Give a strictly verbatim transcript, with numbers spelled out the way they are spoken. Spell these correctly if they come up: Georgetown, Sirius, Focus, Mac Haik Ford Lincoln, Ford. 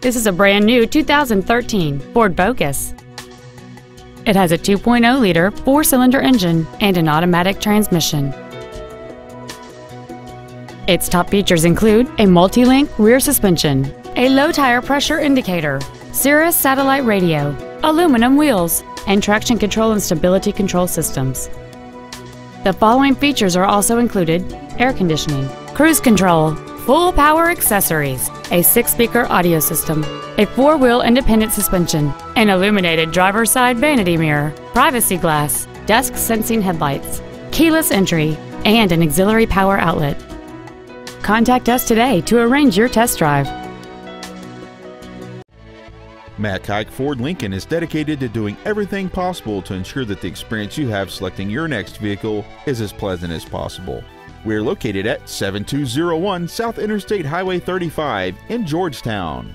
This is a brand new two thousand thirteen Ford Focus. It has a two point oh liter four-cylinder engine and an automatic transmission. Its top features include a multi-link rear suspension, a low tire pressure indicator, Sirius satellite radio, aluminum wheels, and traction control and stability control systems. The following features are also included: air conditioning, cruise control, full power accessories, a six-speaker audio system, a four-wheel independent suspension, an illuminated driver's side vanity mirror, privacy glass, dusk sensing headlights, keyless entry, and an auxiliary power outlet. Contact us today to arrange your test drive. Mac Haik Ford Lincoln is dedicated to doing everything possible to ensure that the experience you have selecting your next vehicle is as pleasant as possible. We're located at seven two zero one South Interstate Highway thirty-five in Georgetown.